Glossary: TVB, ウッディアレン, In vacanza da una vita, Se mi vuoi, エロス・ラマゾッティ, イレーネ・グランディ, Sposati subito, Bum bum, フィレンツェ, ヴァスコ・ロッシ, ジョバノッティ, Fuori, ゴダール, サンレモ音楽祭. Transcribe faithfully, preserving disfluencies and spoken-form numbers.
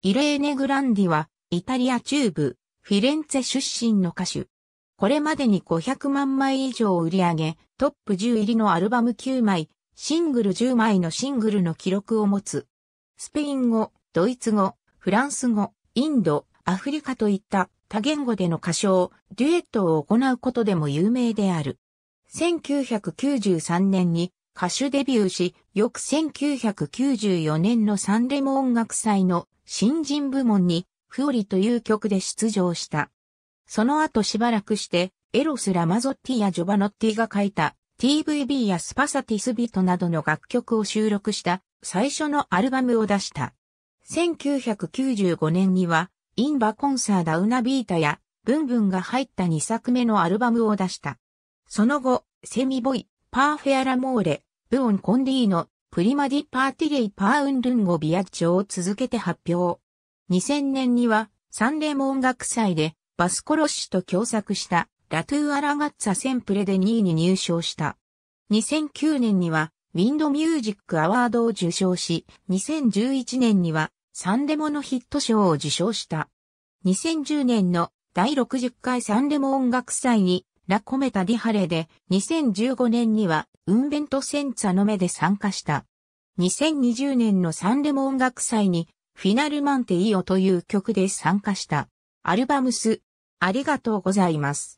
イレーネ・グランディは、イタリア中部、フィレンツェ出身の歌手。これまでにごひゃくまんまい以上売り上げ、トップじゅう入りのアルバムきゅうまい、シングルじゅうまいのシングルの記録を持つ。スペイン語、ドイツ語、フランス語、インド、アフリカといった多言語での歌唱、デュエットを行うことでも有名である。せんきゅうひゃくきゅうじゅうさんねんに歌手デビューし、翌せんきゅうひゃくきゅうじゅうよねんのサンレモ音楽祭の新人部門にFuoriという曲で出場した。その後しばらくして、エロス・ラマゾッティやジョバノッティが書いた ティーブイビー やSposati subitoなどの楽曲を収録した最初のアルバムを出した。せんきゅうひゃくきゅうじゅうごねんには、In vacanza da una vitaやBum bumが入ったにさくめのアルバムを出した。その後、Se mi vuoi, Per fare l'amore、Buon compleanno、Prima di partire per un lungo viaggioを続けて発表。にせんねんにはサンレモ音楽祭でバスコロッシと共作したLa tua ragazza sempreでにいに入賞した。にせんきゅうねんにはウィンドミュージックアワードを受賞し、にせんじゅういちねんにはサンレモのヒット賞を受賞した。にせんじゅうねんのだいろくじゅっかいサンレモ音楽祭にラ・コメタ・ディ・ハレで、にせんじゅうごねんにはUn vento senza nomeで参加した。にせんにじゅうねんのサンレモ音楽祭にフィナルマンテイオという曲で参加した。アルバムス、ありがとうございます。